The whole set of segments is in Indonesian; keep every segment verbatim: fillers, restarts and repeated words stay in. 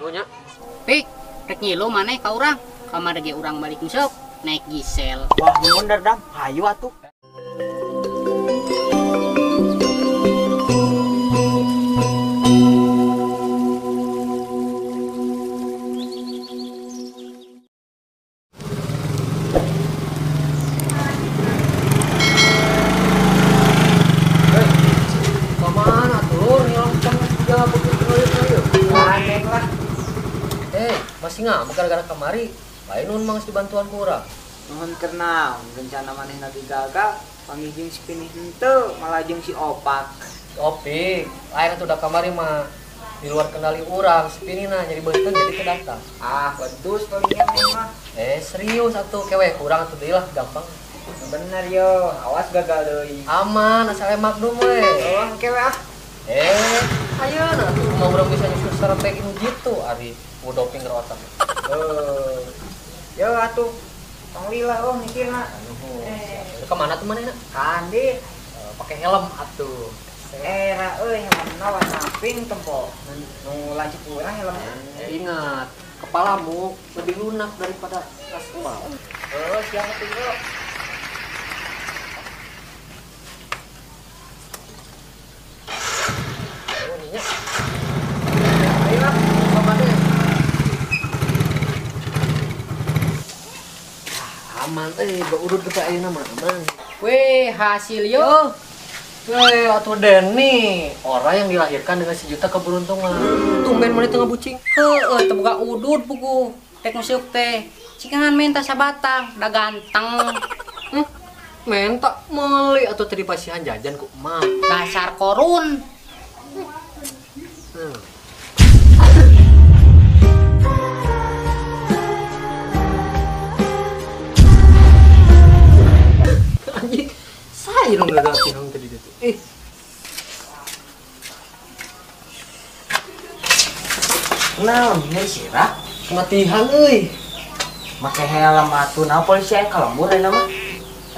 Nunya. Pik, rek nyilu maneh ka urang. Kamari ge urang balik musep, naik gisel. Wah, nuhun Dang, hayu atuh. Nah, gara-gara kemari, lain nun mangsi bantuan kurang. Nuhun kenal, rencana maneh nabi gagal, panggijing si pinih henteu, malah jeung si opak. Opik, lain atuh da kamari mah di luar kendali urang, si pinihna jadi beuteung jadi kedatang. Ah, wedus pamina mah. Eh, serius atuh kewe kurang atuh deulah gampang. Bener yo, awas gagal deui. Aman, asal maklum we. Oh, kewe ah. Eh, ayeuna atuh mah urang bisa nyusul strategi nu kitu, ari. Udah pinggir otak. Oh, ya atuh, panglila oh mikirna. Eh, kemana tuh mana? Kandi, pakai helm atuh. Era, eh helmna warna pink tempo. Nu lanjut kurang helm. Ingat, kepalamu lebih lunak daripada kepala. Oh, siapa tuh? Oh, ninya. Ayolah, kemana? Aman, eh, berurut kita aja nama aman. Weh, hasil yo. Weh, atuh Deni, orang yang dilahirkan dengan sejuta keberuntungan. Tumben mana tengah bucing. Heuh, terbuka udut pugu. Tek musuk teh. Cikangan menta sabatang, dah ganteng. Hm, menta meli atau tadi pasihan jajan ku emak. Dasar korun. Hmm. Irung gagal irung tadi itu. Eh. Naon nyai sirah? Matihan euy. Make helm atuh naon polisi aya kalembur ayeuna mah.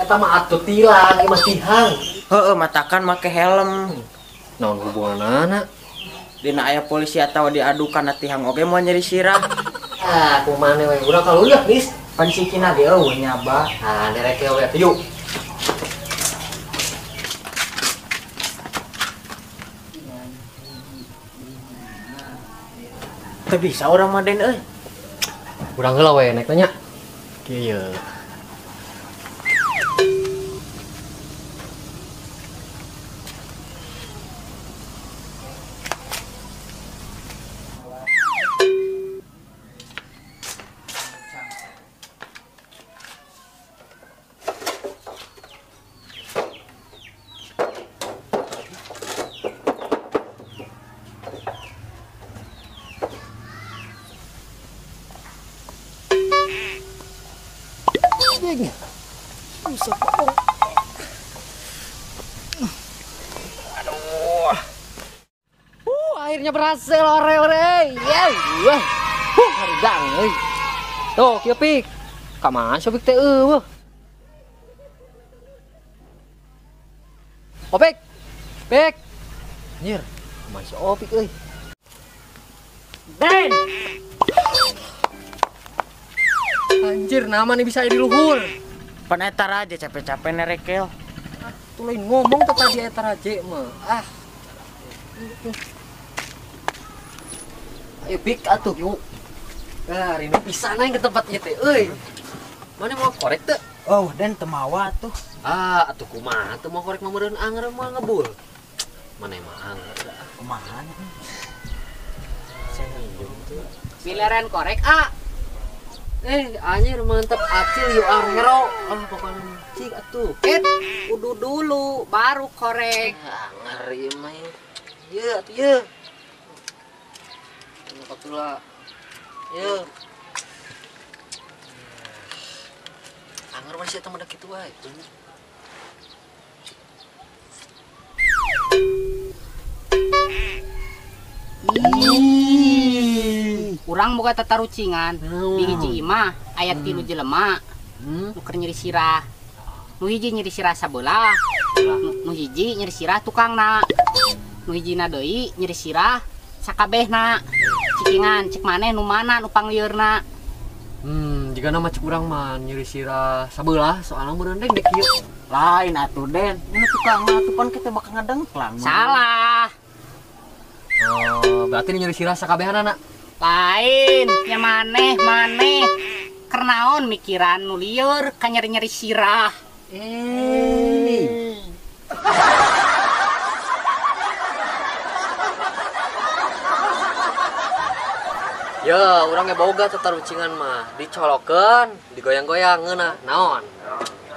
Eta mah atuh tilang, ieu mah tihang. Heueuh, matakan make helm. Naon hubunganana? Dina aya polisi atawa diadu kana tihang oge moal nyeri sirah. Ah, kumaha we urang kaluyak, Dis. Pancikina ge eueuh nya ba. Ah, derek we atuh. Tapi bisa orang maden euy. Urang heula we naik tanya. Kieu. Aduh. Uh, akhirnya berhasil ore-ore. Ya, wah. Huh, harudang euy. Tuh, kieu Pik. Ka mana Opik teh eueuh. Opik. Pik. Anjir, masih Opik euy. Den. Anjir, nama nih bisa jadi luhur. Penetar aja capek-capek nerekel. Atuh lain ngomong tuh tadi etar aja mah. Ah. Ayo Bik atuh yuk. Nah, ini pisan aing ke tempat ieu teh euy. Mane mau korek teu? Oh, dan temawa tuh. Ah, atuh kumaha teu mau korek mah meureun anger mah ngebul. Mane mah anger. Kumaha? Seneng tuh. Bilaran korek a. Eh, anjir mantap acil yuk angero. Aduh, pokoknya cik atuh. Eh, udu dulu, baru korek. Ah, ngeri mah ya. Iya, atuh ya. Ini patula. Ya. Anger masih teman dekat wae. Urang boga tatarucingan, hmm. Di hiji imah aya tilu jelema, hmm. Nu keur nyeri sirah. Nu hiji nyeri sirah sabeulah, nu hiji nyeri sirah tukangna, nu hijina deui nyeri sirah sakabehna. cikingan, cek maneh nu mana nu pangliurna. Hmm, jika nama cek urang mah nyeri sirah sabelah soalnya merendeng dek yuk. Lain atuh Den, ini tukang atupan kita bakal ngadengklang. Salah. Oh, berarti nyeri sirah sakabehan anak. Lain, ya maneh maneh. Kernaon mikiran nu liur ka nyeri-nyeri sirah. Eh. Ya, orangnya boga tetar ucingan mah dicolokan, digoyang-goyang ngeunah, naon?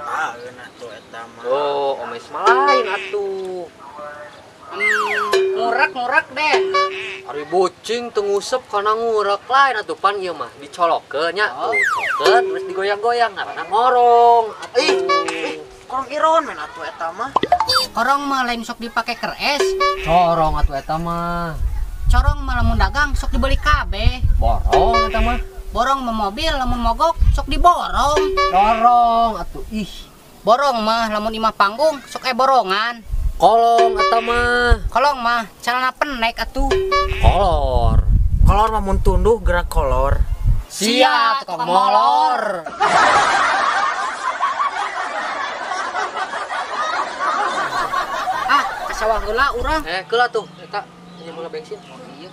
Ah, ngeunah tuh eta mah. Oh, omes mah lain atuh. Hmm, ngurak-ngurak deh. Ari bocing teu ngusep kana ngurak lain atuh pan ieu mah dicolokeun nya. Oh, colokeun terus digoyang-goyang ngaranna ngorong. Ih, ih, korong iron men atuh eta mah. Korong mah lain sok dipake keur es. Corong atuh eta mah. Corong mah lamun dagang sok dibeli kabeh. Borong eta mah. Borong mah mobil lamun mogok sok diborong. Dorong atuh ih. Borong mah lamun imah panggung sok eborongan. Kolong eta mah. Kolong mah celana penek atuh. Kolor. Kolor mah mun tunduh gerak kolor. Sia tukang molor. Ah, ka sawah heula urang. Eh, keula tuh eta. Nyamula bensin. Oh iya.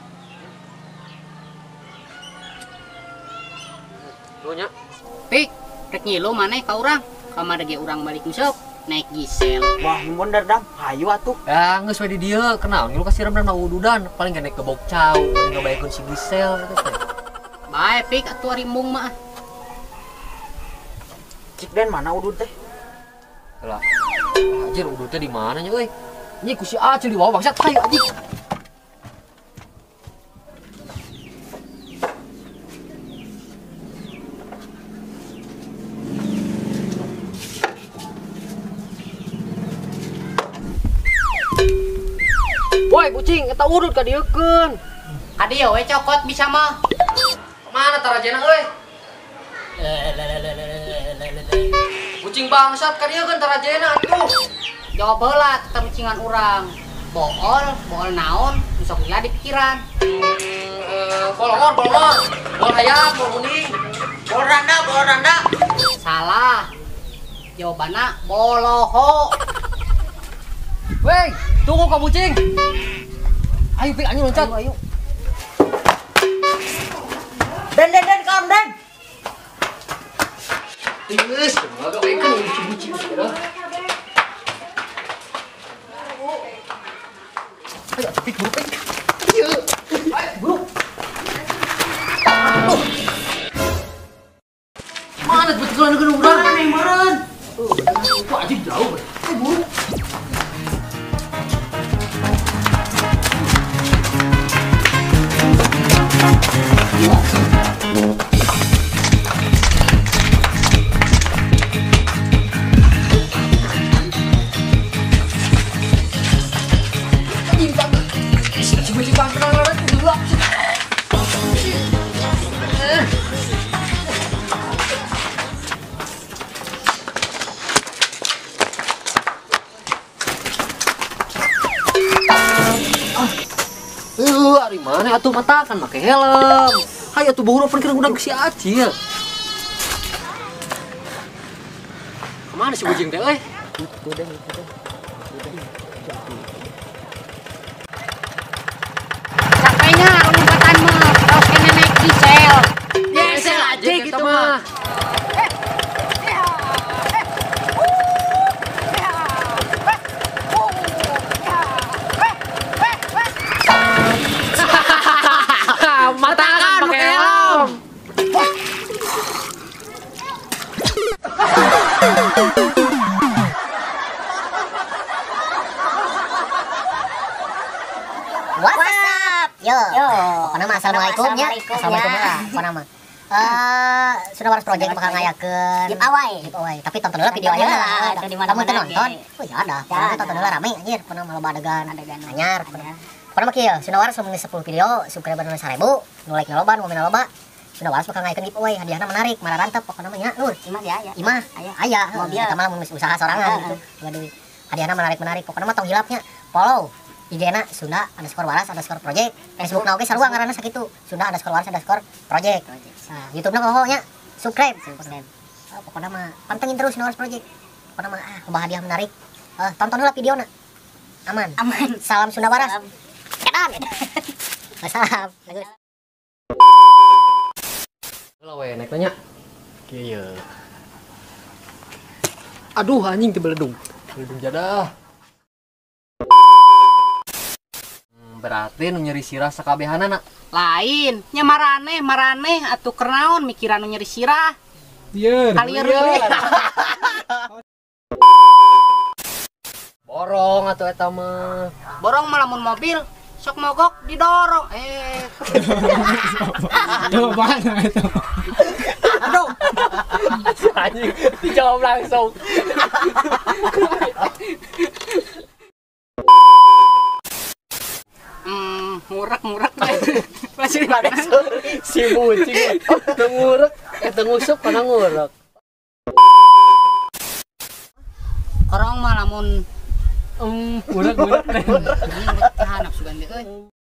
Lonya. Pik, rek nyilu maneh ka urang. Kamari ge urang balik nguseup, naik gisel. Wah, mun derdang, hayu atuh. Ya, geus we di dieu, kenal ngilu ka sireum dan ududan, paling gak naik ke bokcau, paling ngabaekeun si gisel eta teh. Bae Pik atuh rimbung mah. Cik Den mana udud teh? Lah. Anjir udud teh di mana nya euy? Nyi ku si Acil di bawah bangsat, hayu anjing. Woi kucing, kita urut ke dia kan. Hadi ya, cokot bisa mah. Kemana tarajana euy? Kucing bangsat ke dia kan tarajana atuh. Jawab heula tentang kucingan urang. Bool, bool naon, bisa gila di pikiran. Bolongon, bolongon, bol ayam, bol kuning, bol randa, bol randa. Salah. Jawabannya boloho. Woi, tunggu kamu cing. Ayo Pik, anjing loncat. Ayo, ayo. Den, den, den, kawan, den. Tinggus, agak baik kan bucing-bucing. Ayo, Pik, buru, Pik. Ayo, buru. Mana betul-betul ada orang? Mana yang bareng? Itu anjing jauh, bro. Ayo, buru. Mana atuh Matakan Pake Helm. Hayu atuh bau ropan kira udah si Acil. Kemana si bujing teh euy? Udah, udah. Capeknya lompatan mah, terus kena naik diesel. Diesel aja gitu mah. Matakan Pake Helm. What's up? Yo. Yo. Konama assalamualaikum nya. Assalamualaikum lah. Konama. Eh, Sunda Waras Project bakal ngayakeun giveaway. Giveaway. Tapi tonton dulu video aja lah. Kamu teh nonton? Oh ya ada. Tonton dulu rame anjir. Konama loba adegan. Adegan anyar. Pertama kieu, Sunda Waras mengisi sepuluh video, subscriber nu seribu, nu like loba, nu komen loba. Sunda Waras bakal ngayakeun giveaway, hadiahna menarik, mararantep pokona mah nya Nur. Imah ya aya. Imah aya. Aya. Mobil. Eta mah lamun usaha sorangan gitu, dua duit. Hadiahna menarik-menarik, pokona mah tong hilapnya. Follow I G-na Sunda underscore Waras underscore Project. Facebook na oke sarua ngaranna sakitu, Sunda underscore Waras underscore Project. Nah, YouTube na poho nya subscribe, subscribe. Oh, pokoknya mah pantengin terus Sunda Waras Project. Pokoknya mah ah, loba hadiah menarik. Eh, tonton dulu videona. Aman. Aman. Salam Sunda Waras. Kedan. Salam. Kalau we naik tanya. Kieu. Aduh anjing tebeledung. Tebeledung jadah. Berarti nu nyeri sirah sakabehanana lain nya maraneh maraneh atuh kernaon mikiran nu nyeri sirah dieun alieur borong atuh eta mah borong mah lamun mobil sok mogok didorong eh aduh mana eta aduh anjing dijawab langsung murak-murak masih bareng si bucing ngurek eta ngusuk kana ngurek orang mah lamun um murak-murak tahan nafsu gandeng euy.